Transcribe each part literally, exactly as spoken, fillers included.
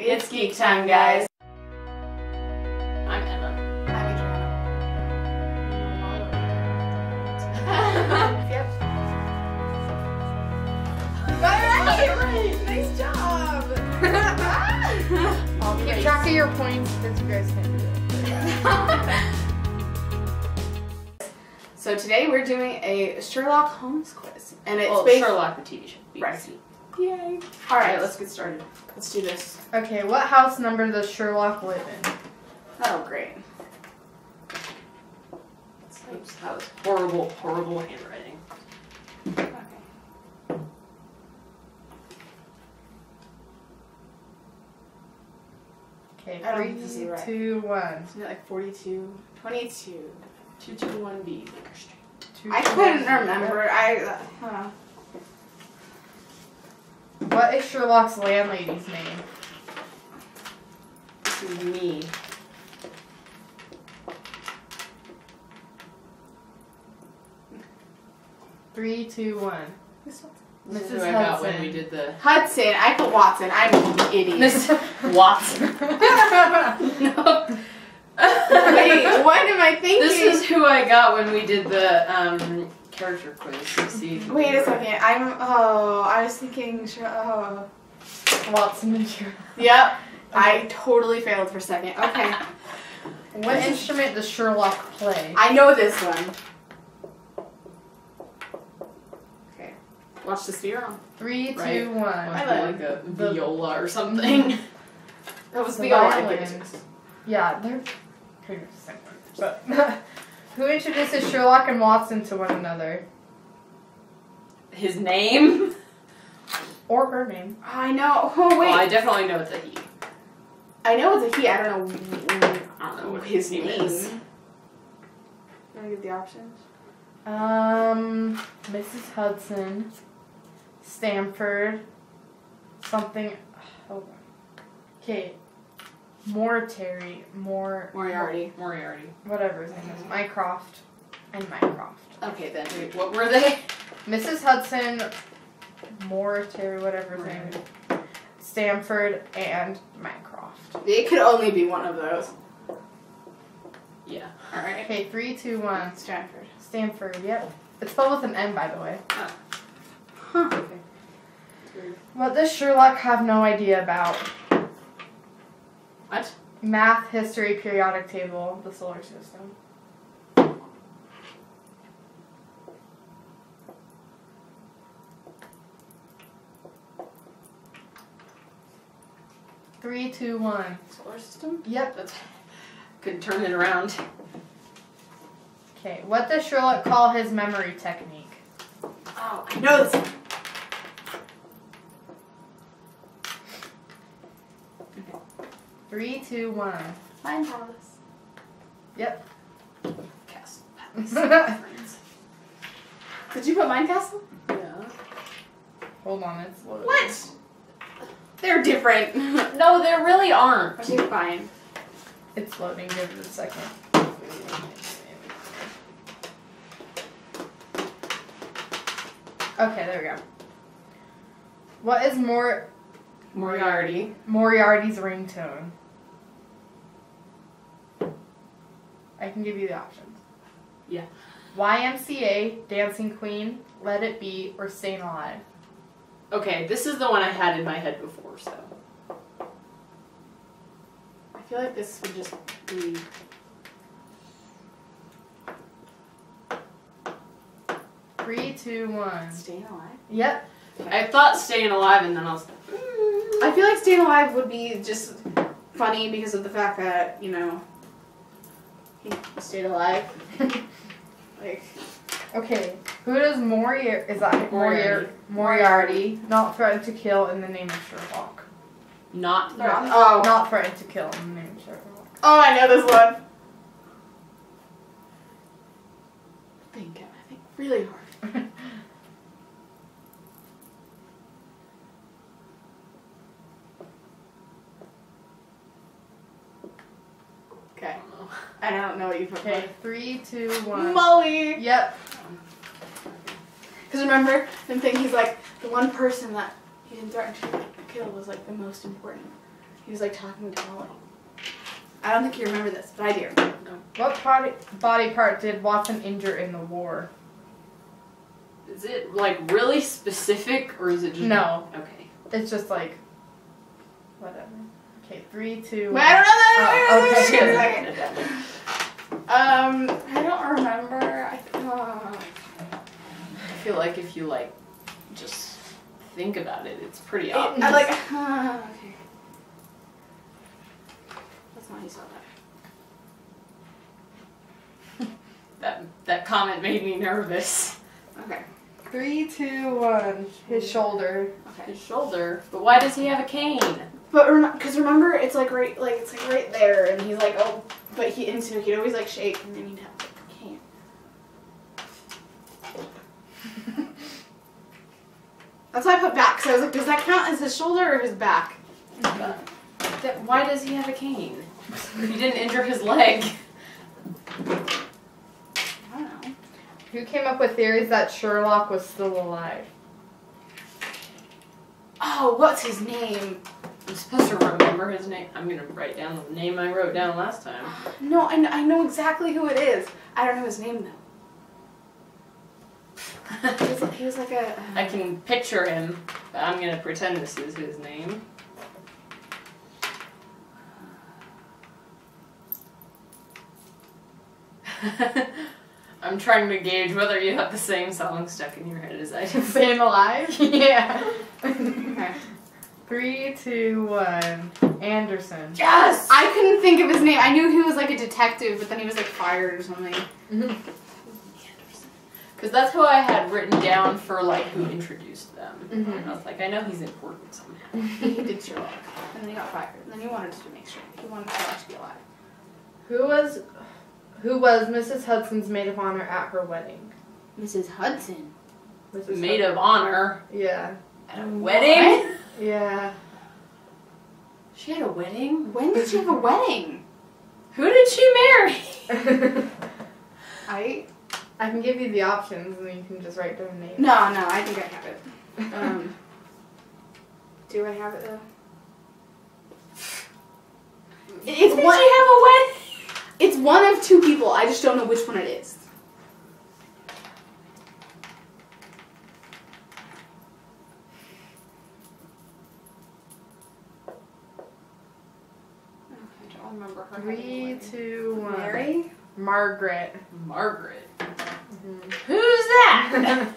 It's geek time, guys. I'm Emma. I'm Adriana. Yep. Right, right. Nice job. All keep track of your points because you guys can't do it. So today we're doing a Sherlock Holmes quiz, and it's well, based Sherlock the T V show. B B C. Right. Yay. Alright, let's get started. Let's do this. Okay, what house number does Sherlock live in? Oh, great. Oops, that was horrible, horrible handwriting. Okay. Okay, I three, don't see right. two, one. Isn't it like forty-two? twenty-two. two two one B. Two, I couldn't remember. Yep. I, uh, I don't know. What is Sherlock's landlady's name? This is me. Three, two, one. This Missus Is who I got when we did the Hudson. I put Watson. I'm an idiot. Missus Watson. No. Wait, what am I thinking? This is who I got when we did the um. character quiz to see. Wait a second. I'm. Oh, I was thinking. Oh, Watson and Sherlock. Yep. Okay. I totally failed for a second. Okay. What this instrument does Sherlock play? I know this one. Okay. Watch this video. Three, right. two, one. I like, like a the, viola or something. That was the viola. Yeah, they're kind of similar, but. Who introduces Sherlock and Watson to one another? His name? Or her name. I know. Oh, wait. Well, I definitely know it's a he. I know it's a he. I don't know, I don't know what his name is. You want to give the options? Um, Missus Hudson, Stamford, something. Hold on. Okay. Moriarty, Mor Moriarty, Moriarty, whatever his name is, Mycroft, and Mycroft. Okay, then wait, what were they? Missus Hudson, Moriarty, whatever his name is, Stamford, and Mycroft. It could only be one of those. Yeah. All right. Okay, three, two, one. Stamford. Stamford. Yep. It's spelled with an N, by the way. Oh. Huh. Okay. What does Sherlock have no idea about? What? Math, history, periodic table, the solar system. Three, two, one. Solar system? Yep. That's, couldn't turn it around. Okay, what does Sherlock call his memory technique? Oh, I know this. Three, two, one. Mine Palace. Yep. Castle Palace. Did you put Mine Castle? Yeah. Hold on, it's loaded. What? They're different. No, they really aren't. Okay, fine. It's loading. Give it a second. Okay, there we go. What is more... Moriarty. Moriarty's ringtone. I can give you the options. Yeah. Y M C A, Dancing Queen, Let It Be, or Stayin' Alive. Okay, this is the one I had in my head before, so. I feel like this would just be... Three, two, one. Stayin' Alive? Yep. I thought Stayin' Alive and then I was like, I feel like Stayin' Alive would be just funny because of the fact that, you know, he stayed alive. Like, okay, who does Moriarty, is that Moriarty, Moriarty not threaten to kill in the name of Sherlock? Not threatened? Oh. Not threatened to kill in the name of Sherlock. Oh, I know this one. Think, I think really hard. I don't know what you put. Okay, like. Three, two, one. Molly! Yep. Because remember, them thing, he's like, the one person that he didn't threaten to kill was like the most important. He was like talking to Molly. I don't think you remember this, but I do. No. What body, body part did Watson injure in the war? Is it like really specific or is it just... No. Okay. It's just like... Whatever. Okay, three, two... Wait, I don't know that! Oh, okay. um, I don't remember. I, uh, I feel like if you like just think about it, it's pretty obvious. I'm like, uh, okay. That's not how you saw that. that. That comment made me nervous. Okay. Three, two, one. His shoulder. Okay. His shoulder. But why does he have a cane? But rem cause remember, it's like right, like it's like right there, and he's like, oh, but he and so he'd always like shake, and then he'd have like a cane. That's why I put back. So I was like, does that count as his shoulder or his back? Mm-hmm. That, why does he have a cane? He didn't injure his leg. Who came up with theories that Sherlock was still alive? Oh, what's his name? I'm supposed to remember his name. I'm going to write down the name I wrote down last time. No, I, I know exactly who it is. I don't know his name, though. he, was, he was like a... Uh, I can picture him, but I'm going to pretend this is his name. I'm trying to gauge whether you have the same song stuck in your head as I do. Same alive? Yeah. Okay. Three, two, one. Anderson. Yes! I couldn't think of his name. I knew he was like a detective, but then he was like fired or something. Mm-hmm. Anderson. Because that's who I had written down for like who introduced them. Mm-hmm. And I was like, I know he's important somehow. He did Sherlock. And then he got fired. And then he wanted to make sure. He wanted Sherlock to be alive. Who was... Who was Missus Hudson's maid of honor at her wedding? Missus Hudson? Missus Maid Hudson. Of honor? Yeah. At a wedding? What? Yeah. She had a wedding? When did she have a wedding? Who did she marry? I I can give you the options and then you can just write down names. No, no, I think I have it. Um, do I have it though? It's did one, she have a wedding? It's one of two people. I just don't know which one it is. I don't remember her. Three, two, one. Mary? Margaret. Margaret. Mm-hmm. Who's that?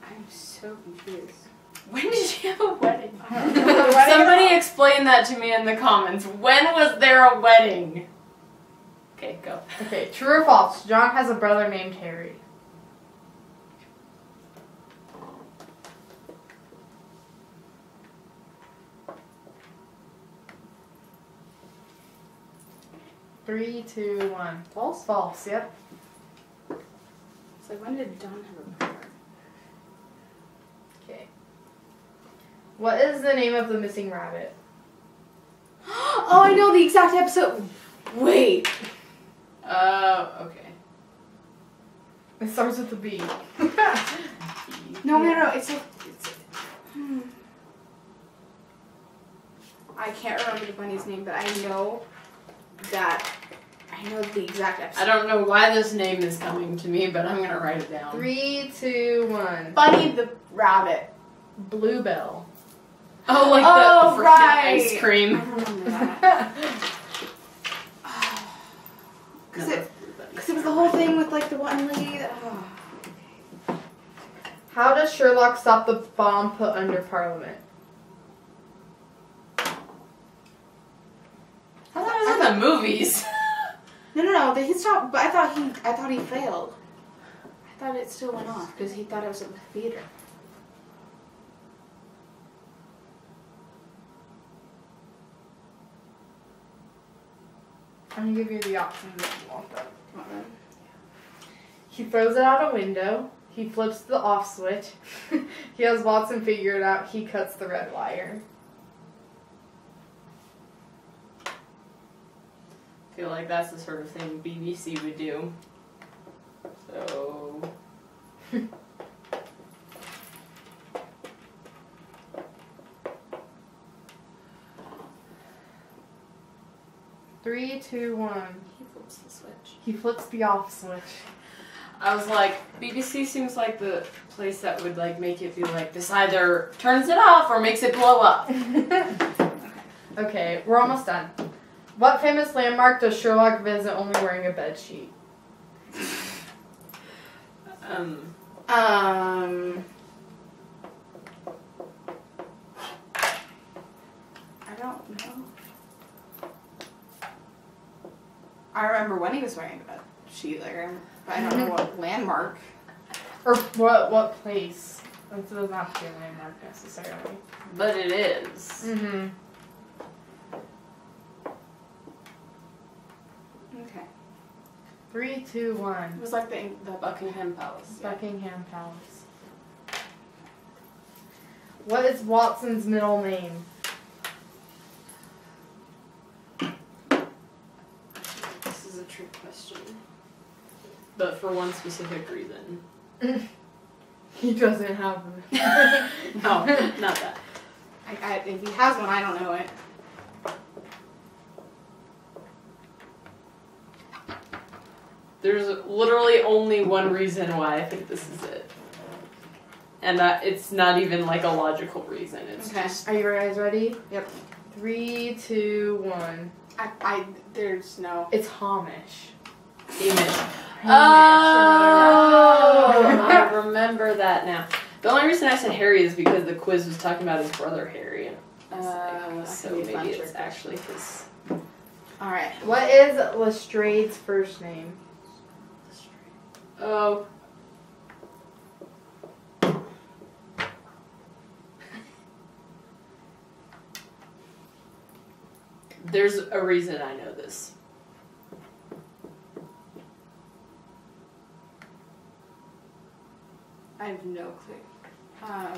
I'm so confused. When did she have a wedding? I don't know. Somebody explain that to me in the comments. When was there a wedding? Okay, go. Okay, true or false? John has a brother named Harry. Three, two, one. False? False, yep. So when did John have a brother? What is the name of the missing rabbit? Oh, I know the exact episode. Wait. Uh, okay. It starts with a B. no, no, no. It's a. It's a hmm. I can't remember the bunny's name, but I know that. I know the exact episode. I don't know why this name is coming to me, but I'm gonna write it down. Three, two, one. Bunny the rabbit. Bluebell. Oh, like oh, the, the freaking right. Ice cream. Because it, it was the whole thing with like the one lady that... Oh. Okay. How does Sherlock stop the bomb put under Parliament? I thought it was I in thought, the movies. No, no, no. He stopped, but I thought he, I thought he failed. I thought it still went off because he thought it was at the theater. I'm gonna give you the option that you want though. Mm-hmm. He throws it out a window, he flips the off switch, he has Watson figure it out, he cuts the red wire. I feel like that's the sort of thing B B C would do. So... Three, two, one. He flips the switch. He flips the off switch. I was like, B B C seems like the place that would like make it be like, this either turns it off or makes it blow up. Okay, we're almost done. What famous landmark does Sherlock visit only wearing a bed sheet? Um. Um. I don't know. I remember when he was wearing a bed sheet, like, but I don't know what landmark. Or what what place. It does not have to be a landmark necessarily. But it is. Mm-hmm. Three, two, one. It was like the, the Buckingham Palace. Yeah. Buckingham Palace. What is Watson's middle name? This is a trick question. But for one specific reason. He doesn't have one. No, not that. I, I, if he has one, I don't know it. There's literally only one reason why I think this is it. And that it's not even like a logical reason. It's okay. Just... Are you guys ready? Yep. Three, two, one. I, I there's no. It's Hamish. Hamish. Hamish. Oh! I remember that now. The only reason I said Harry is because the quiz was talking about his brother Harry. Uh, like, so maybe it's actually his. All right. What is Lestrade's first name? Oh. There's a reason I know this. I have no clue. Um,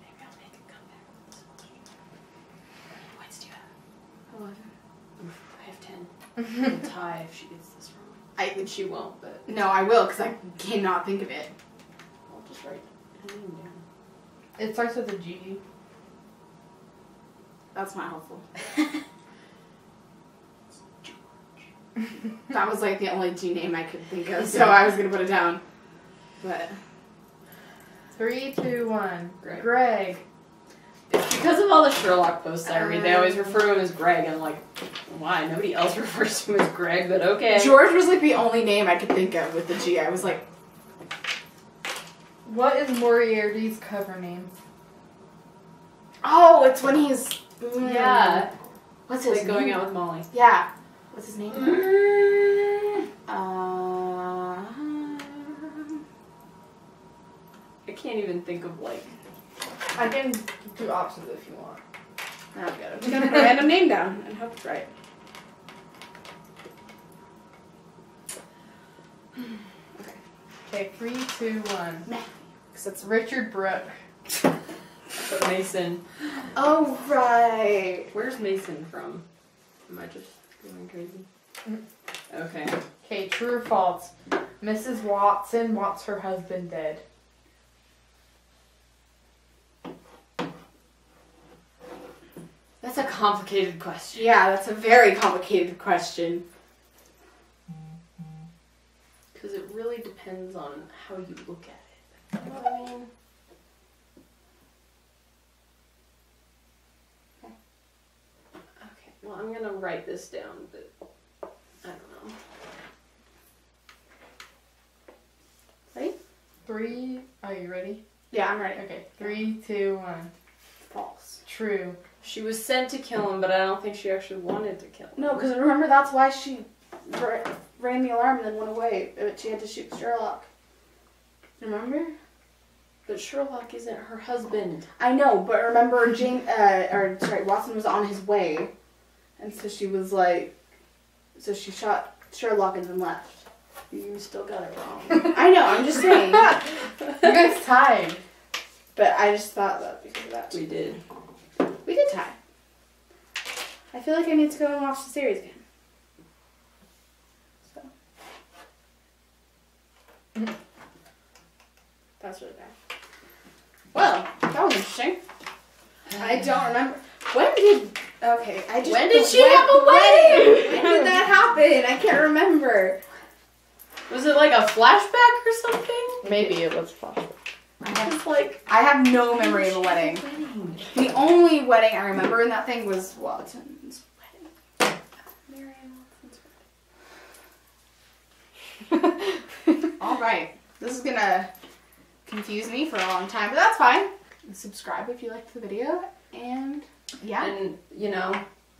maybe I'll make a comeback with this question. How many points do you have? eleven. I have ten. We'll tie if she gets this wrong. I she won't, but no, I will because I cannot think of it. I'll just write it down. It starts with a G. That's not helpful. George. That was like the only G name I could think of, so I was gonna put it down. But three, two, one. Greg. Greg. It's because of all the Sherlock posts I read, they always refer to him as Greg, and I'm like, why? Nobody else refers to him as Greg, but okay. George was like the only name I could think of with the G. I was like... What is Moriarty's cover name? Oh, it's when he's... Mm, yeah. What's his like name? Going out with Molly. Yeah. What's his name? Mm. Uh, I can't even think of, like... I can do options if you want. Now I've got it. I'm just gonna put a random name down and hope it's right. Okay. Okay, three, two, one. Because it's Richard Brooke. But Mason. Oh right. Where's Mason from? Am I just going crazy? Okay. Okay, true or false? Missus Watson wants her husband dead. That's a complicated question. Yeah, that's a very complicated question. Because it really depends on how you look at it. You know what I mean? Okay. Okay, well, I'm going to write this down, but I don't know. Ready? Three. Are you ready? Yeah, I'm ready. Okay, three, two, one. False. True. She was sent to kill him, but I don't think she actually wanted to kill him. No, because remember that's why she ran the alarm and then went away. But she had to shoot Sherlock. Remember? But Sherlock isn't her husband. I know, but remember, Jane, uh, or sorry, Watson was on his way, and so she was like, so she shot Sherlock and then left. You still got it wrong. I know. I'm just saying. You guys tied. But I just thought that because of that. We did. We did tie. I feel like I need to go and watch the series again. So. Mm-hmm. That's really bad. Well, that was interesting. I don't remember. When did... Okay, I just... When did she when, have a wedding? When, when did that happen? I can't remember. Was it like a flashback or something? Maybe it was a flashback. I have, like, I have no memory of a wedding. wedding. The only wedding I remember in that thing was Watson's wedding. Mary Watson's wedding. Alright. This is gonna confuse me for a long time, but that's fine. Subscribe if you liked the video, and yeah. And, you know,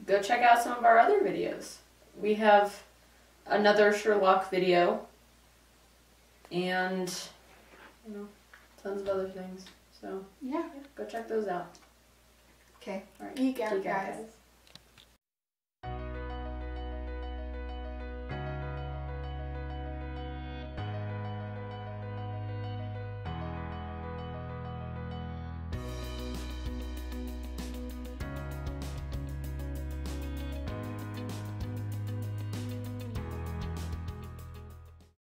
go check out some of our other videos. We have another Sherlock video, and, you know, tons of other things. So, yeah, yeah, go check those out. Okay. All right. Geek out, guys.